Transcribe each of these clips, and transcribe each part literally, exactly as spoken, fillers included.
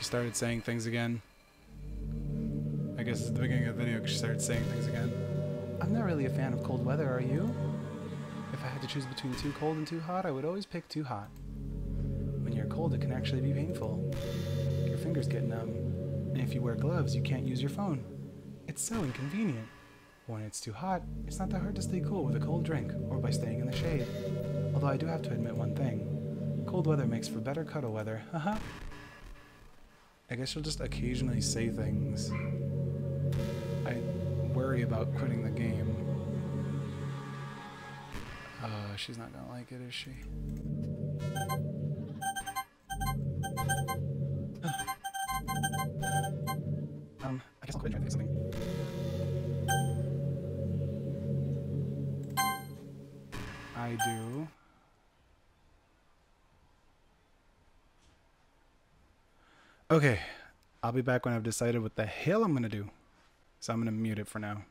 she started saying things again. I guess it's the beginning of the video because she started saying things again. I'm not really a fan of cold weather, are you? If I had to choose between too cold and too hot, I would always pick too hot. When you're cold, it can actually be painful. Your fingers get numb. And if you wear gloves, you can't use your phone. It's so inconvenient. When it's too hot, it's not that hard to stay cool with a cold drink or by staying in the shade. Although I do have to admit one thing. Cold weather makes for better cuddle weather, haha. I guess she'll just occasionally say things. I worry about quitting the game. Uh, she's not gonna like it, is she? um, I guess I'll quit and try to fix something. I do. Okay, I'll be back when I've decided what the hell I'm gonna do. So I'm gonna mute it for now.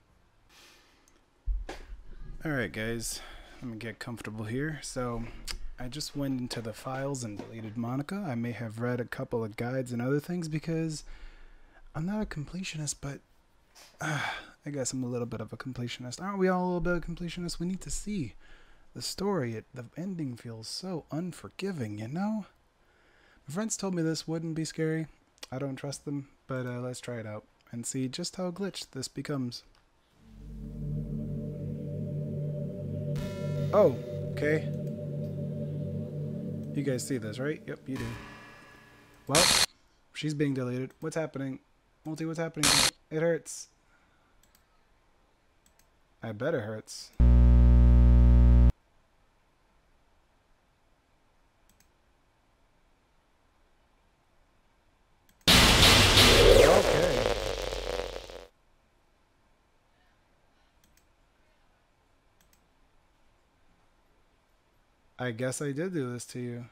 Alright guys, let me get comfortable here. So I just went into the files and deleted Monika. I may have read a couple of guides and other things because I'm not a completionist, but uh, I guess I'm a little bit of a completionist. Aren't we all a little bit of completionists? We need to see the story. It, the ending feels so unforgiving, you know? My friends told me this wouldn't be scary. I don't trust them, but uh, let's try it out and see just how glitched this becomes. Oh, okay. You guys see this, right? Yep, you do. Well, she's being deleted. What's happening? Multi, what's happening? It hurts. I bet it hurts. I guess I did do this to you.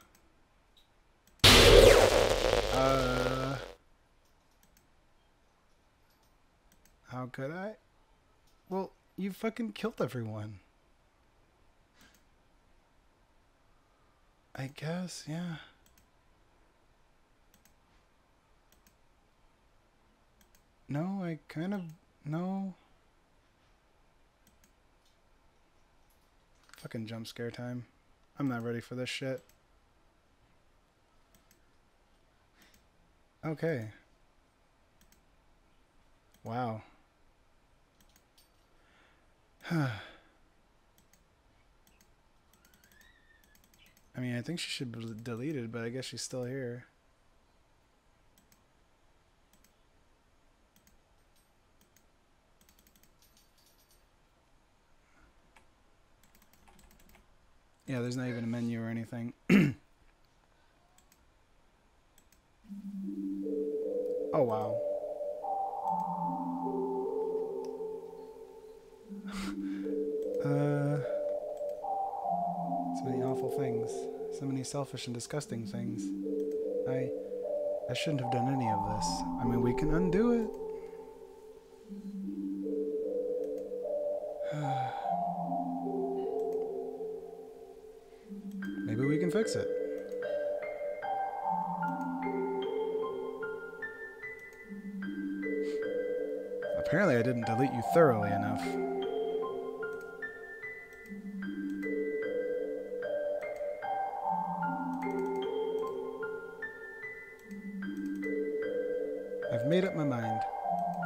Uh, how could I? Well, you fucking killed everyone. I guess, yeah. No, I kind of, no. Fucking jump scare time. I'm not ready for this shit. Okay. Wow. I mean, I think she should be deleted, but I guess she's still here. Yeah, there's not even a menu or anything. Oh, wow. uh, so many awful things. So many selfish and disgusting things. I, I shouldn't have done any of this. I mean, we can undo it. Fix it. Apparently I didn't delete you thoroughly enough. I've made up my mind.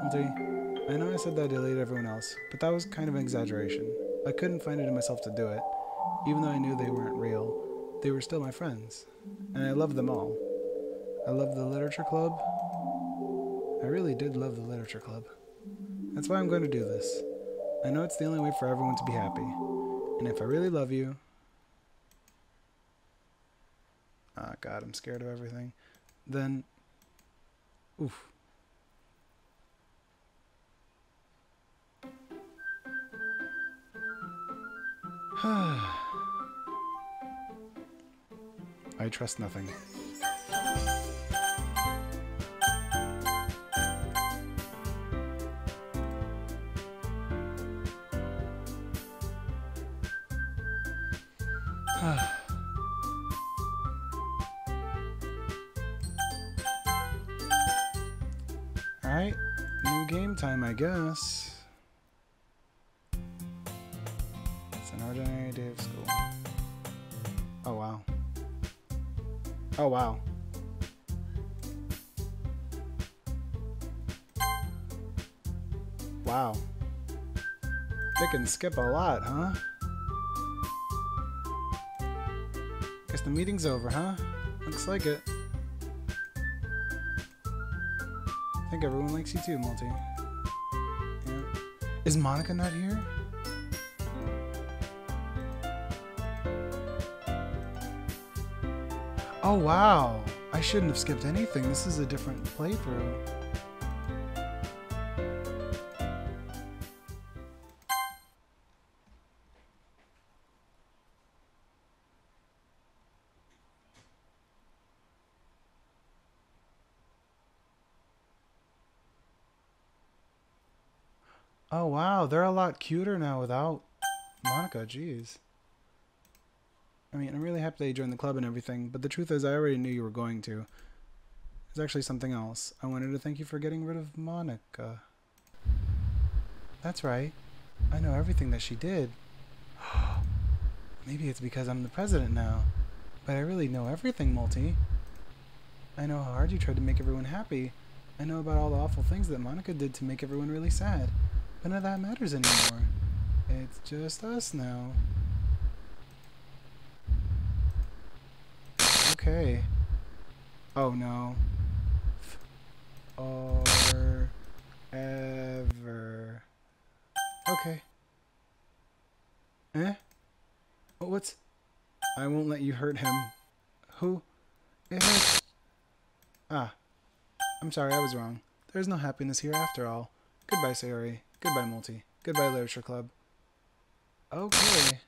I know I said that I deleted everyone else, but that was kind of an exaggeration. I couldn't find it in myself to do it, even though I knew they weren't real. They were still my friends, and I loved them all. I loved the Literature Club. I really did love the Literature Club. That's why I'm going to do this. I know it's the only way for everyone to be happy. And if I really love you... Ah, God, I'm scared of everything. Then... Oof. Ah... I trust nothing. Alright, new game time, I guess. It's an ordinary day of school. Oh, wow. Oh, wow. Wow. They can skip a lot, huh? Guess the meeting's over, huh? Looks like it. I think everyone likes you too, Multi. Yeah. Is Monika not here? Oh wow! I shouldn't have skipped anything. This is a different playthrough. Oh wow, they're a lot cuter now without Monika, jeez. I mean, I'm really happy that you joined the club and everything, but the truth is I already knew you were going to. There's actually something else. I wanted to thank you for getting rid of Monika. That's right. I know everything that she did. Maybe it's because I'm the president now, but I really know everything, Multi. I know how hard you tried to make everyone happy. I know about all the awful things that Monika did to make everyone really sad. But none of that matters anymore. It's just us now. Okay. Oh no. Forever. Okay. Eh? What, what's... I won't let you hurt him. Who? It hurts. Ah. I'm sorry, I was wrong. There's no happiness here after all. Goodbye, Sayori. Goodbye, Multi. Goodbye, Literature Club. Okay.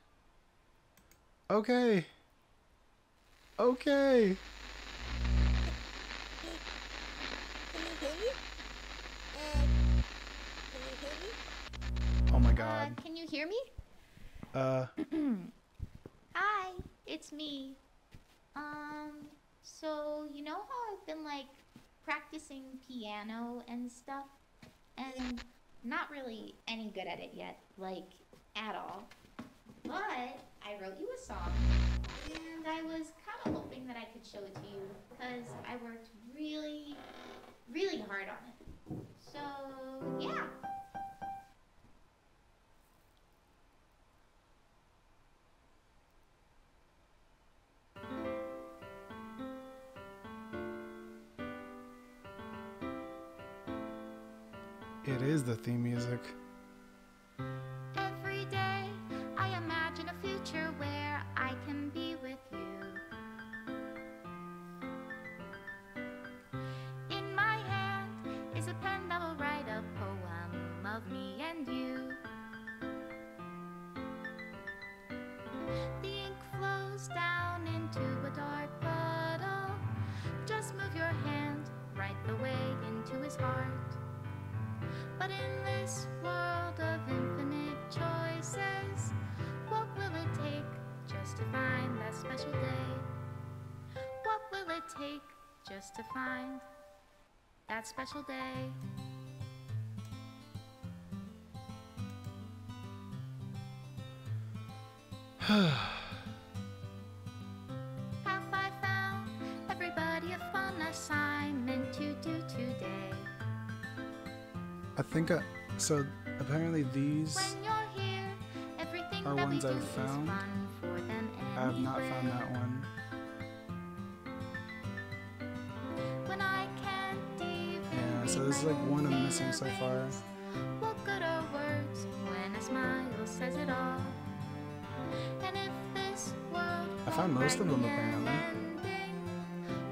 Okay. Okay. Oh my God. Uh, can you hear me? Uh. Hi, it's me. Um, so you know how I've been like practicing piano and stuff, and not really any good at it yet, like, at all. But I wrote you a song, and I was kind of hoping that I could show it to you, because I worked really, really hard on it. So, yeah. It is the theme music. Every day, I imagine a future where I can be with you. In my hand is a pen that will write a poem of me and you. The ink flows down into a dark puddle. Just move your hand right the way into his heart. But in this world of infinite choices, what will it take just to find that special day? What will it take just to find that special day? Have I found everybody a fun assignment to do today? I think I, so apparently these when you're here, everything are that ones we do I've found. For them I have not found that one. When I can't even yeah, so this is like one I'm missing so far. What good are words when a smile says it all? And if this world I found most of them apparently.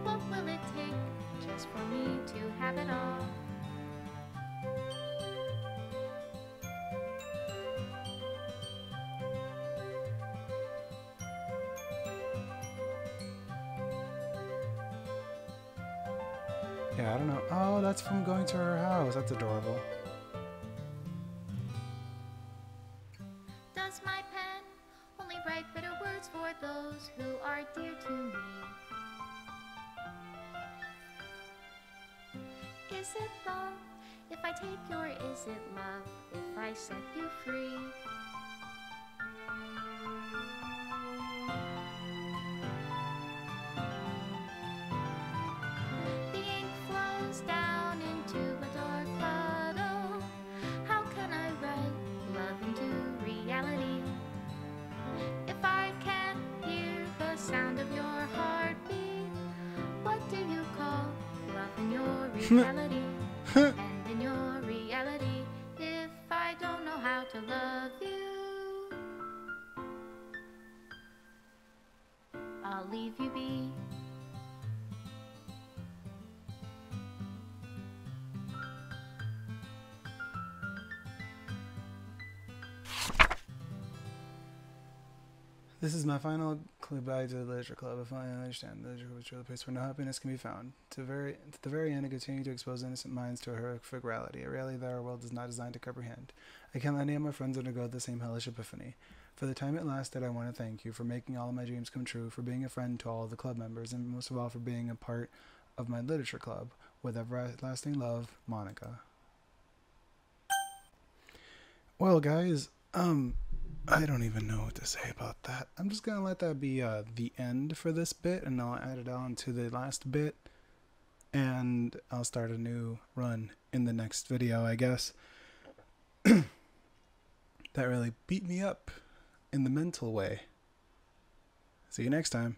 What will it take just for me to have it all? Yeah, I don't know. Oh, that's from going to her house. That's adorable. Does my pen only write bitter words for those who are dear to me? Is it love? If I take your is it love, if I set you free. The ink flows down into a dark puddle. How can I write love into reality? If I can't hear the sound of your heartbeat, what do you call love in your reality? And in your reality, if I don't know how to love you, I'll leave you be. This is my final clue back to the Literature Club. If I understand, the Literature Club is truly a place where no happiness can be found. To, very, to the very end, I continue to expose innocent minds to a horrific reality, a reality that our world is not designed to comprehend. I can't let any of my friends undergo the same hellish epiphany. For the time it lasted, I want to thank you for making all of my dreams come true, for being a friend to all of the club members, and most of all for being a part of my Literature Club. With everlasting love, Monika. Well, guys, um... I don't even know what to say about that. I'm just gonna let that be uh, the end for this bit, and I'll add it on to the last bit, and I'll start a new run in the next video, I guess. That really beat me up in the mental way. See you next time.